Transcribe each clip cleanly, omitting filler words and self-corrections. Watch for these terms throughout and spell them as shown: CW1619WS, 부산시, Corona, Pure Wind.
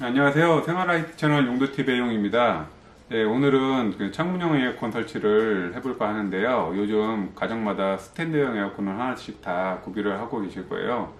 안녕하세요. 생활아이티 채널 용도TV의 용입니다. 네, 오늘은 그 창문형 에어컨 설치를 해볼까 하는데요. 요즘 가정마다 스탠드형 에어컨을 하나씩 다 구비를 하고 계실 거예요.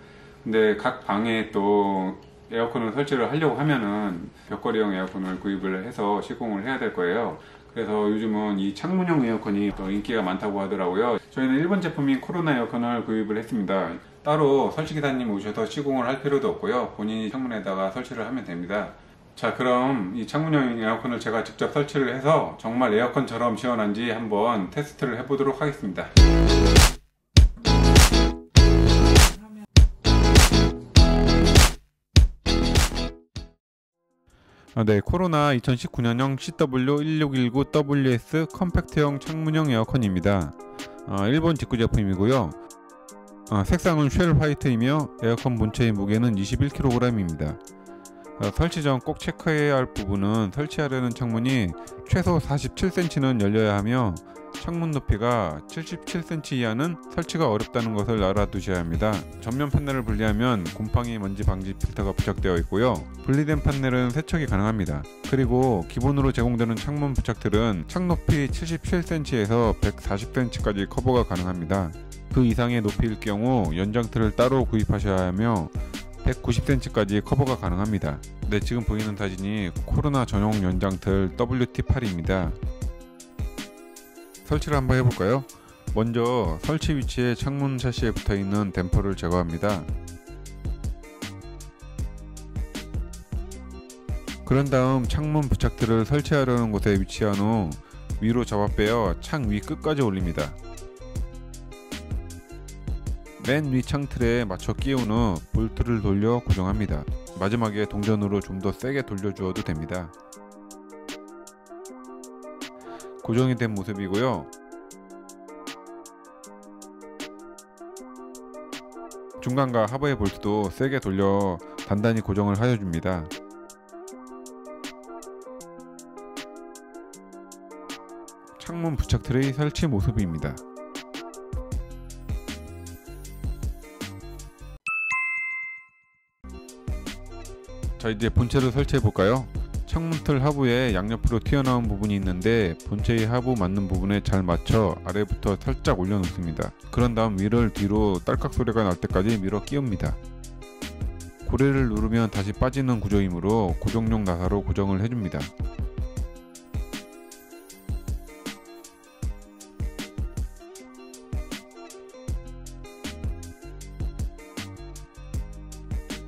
근데 각 방에 또 에어컨을 설치를 하려고 하면은 벽걸이형 에어컨을 구입을 해서 시공을 해야 될 거예요. 그래서 요즘은 이 창문형 에어컨이 더 인기가 많다고 하더라고요. 저희는 일본 제품인 코로나 에어컨을 구입을 했습니다. 따로 설치기사님 오셔서 시공을 할 필요도 없고요. 본인이 창문에다가 설치를 하면 됩니다. 자, 그럼 이 창문형 에어컨을 제가 직접 설치를 해서 정말 에어컨처럼 시원한지 한번 테스트를 해보도록 하겠습니다. 네, 코로나 2019년형 CW1619WS 컴팩트형 창문형 에어컨입니다. 일본 직구 제품이고요. 색상은 쉘 화이트이며 에어컨 본체의 무게는 21kg입니다. 설치 전 꼭 체크해야 할 부분은 설치하려는 창문이 최소 47cm는 열려야 하며 창문 높이가 77cm 이하는 설치가 어렵다는 것을 알아두셔야 합니다. 전면 판넬을 분리하면 곰팡이 먼지 방지 필터가 부착되어 있고요. 분리된 판넬은 세척이 가능합니다. 그리고 기본으로 제공되는 창문 부착틀은 창 높이 77cm에서 140cm까지 커버가 가능합니다. 그 이상의 높이일 경우 연장틀을 따로 구입하셔야 하며 190cm까지 커버가 가능합니다. 네, 지금 보이는 사진이 코로나 전용 연장틀 WT8입니다. 설치를 한번 해볼까요? 먼저 설치 위치에 창문 샤시에 붙어있는 댐퍼를 제거합니다. 그런 다음 창문 부착틀을 설치하려는 곳에 위치한 후 위로 잡아빼어 창 위 끝까지 올립니다. 맨 위 창틀에 맞춰 끼운 후 볼트를 돌려 고정합니다. 마지막에 동전으로 좀 더 세게 돌려주어도 됩니다. 고정이 된 모습이고요. 중간과 하부의 볼트도 세게 돌려 단단히 고정을 하여줍니다. 창문 부착틀의 설치 모습입니다. 자, 이제 본체를 설치해 볼까요? 창문틀 하부에 양옆으로 튀어나온 부분이 있는데 본체의 하부 맞는 부분에 잘 맞춰 아래부터 살짝 올려놓습니다. 그런 다음 위를 뒤로 딸깍 소리가 날 때까지 밀어 끼웁니다. 고리를 누르면 다시 빠지는 구조이므로 고정용 나사로 고정을 해줍니다.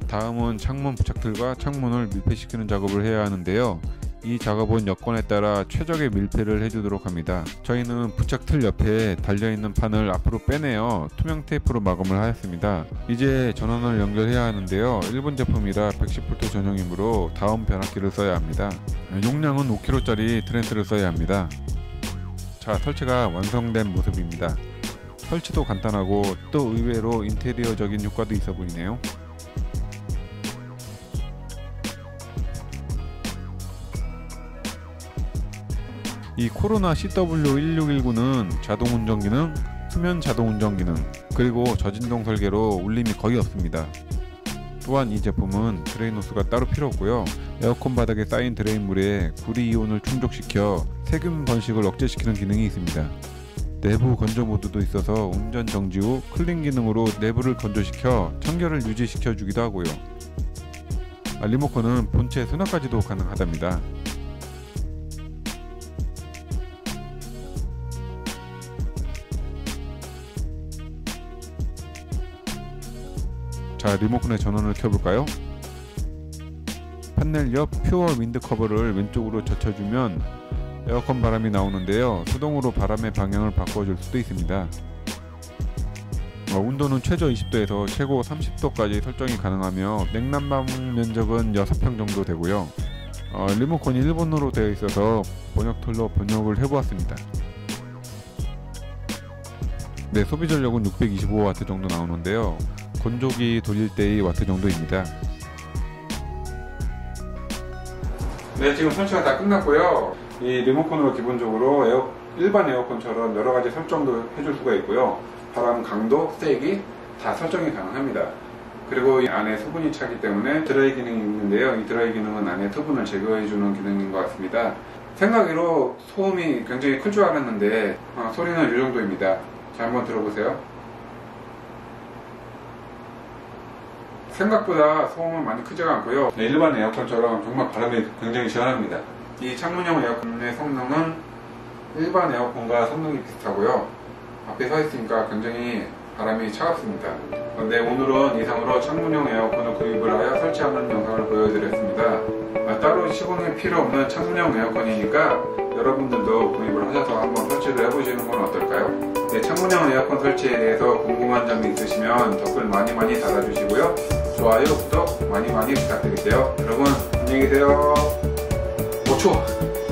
다음은 창문 부착틀과 창문을 밀폐시키는 작업을 해야 하는데요. 이 작업은 여건에 따라 최적의 밀폐를 해주도록 합니다. 저희는 부착틀 옆에 달려있는 판을 앞으로 빼내어 투명 테이프로 마감을 하였습니다. 이제 전원을 연결해야 하는데요. 일본 제품이라 110V 전용이므로 다음 변압기를 써야 합니다. 용량은 5kg짜리 트랜스를 써야 합니다. 자, 설치가 완성된 모습입니다. 설치도 간단하고 또 의외로 인테리어적인 효과도 있어 보이네요. 이 코로나 CW1619는 자동운전 기능, 수면 자동운전 기능, 그리고 저진동 설계로 울림이 거의 없습니다. 또한 이 제품은 드레인 호스가 따로 필요 없고요. 에어컨 바닥에 쌓인 드레인물에 구리 이온을 충족시켜 세균 번식을 억제시키는 기능이 있습니다. 내부 건조 모드도 있어서 운전 정지 후 클린 기능으로 내부를 건조시켜 청결을 유지시켜 주기도 하고요. 리모컨은 본체 수납까지도 가능하답니다. 자, 리모컨의 전원을 켜볼까요? 판넬 옆 퓨어 윈드 커버를 왼쪽으로 젖혀주면 에어컨 바람이 나오는데요. 수동으로 바람의 방향을 바꿔줄 수도 있습니다. 온도는 최저 20도에서 최고 30도까지 설정이 가능하며 냉난방 면적은 6평 정도 되고요. 리모컨이 일본어로 되어 있어서 번역툴로 번역을 해보았습니다. 네, 소비 전력은 625W 정도 나오는데요. 건조기 돌릴 때의 와트 정도입니다. 네, 지금 설치가 다 끝났고요. 이 리모컨으로 기본적으로 일반 에어컨처럼 여러 가지 설정도 해줄 수가 있고요. 바람 강도, 세기 다 설정이 가능합니다. 그리고 이 안에 수분이 차기 때문에 드라이 기능이 있는데요, 이 드라이 기능은 안에 수분을 제거해주는 기능인 것 같습니다. 생각으로 소음이 굉장히 클 줄 알았는데 소리는 이 정도입니다. 자, 한번 들어보세요. 생각보다 소음은 많이 크지가 않고요, 일반 에어컨처럼 정말 바람이 굉장히 시원합니다. 이 창문형 에어컨의 성능은 일반 에어컨과 성능이 비슷하고요, 앞에 서 있으니까 굉장히 바람이 차갑습니다. 네, 오늘은 이상으로 창문형 에어컨을 구입을 하여 설치하는 영상을 보여드렸습니다. 따로 시공이 필요 없는 창문형 에어컨이니까 여러분들도 구입을 하셔서 한번 설치를 해보시는 건 어떨까요? 네, 창문형 에어컨 설치에 대해서 궁금한 점이 있으시면 댓글 많이 달아주시고요, 좋아요, 구독 많이 부탁드릴게요. 여러분 안녕히 계세요. 5초!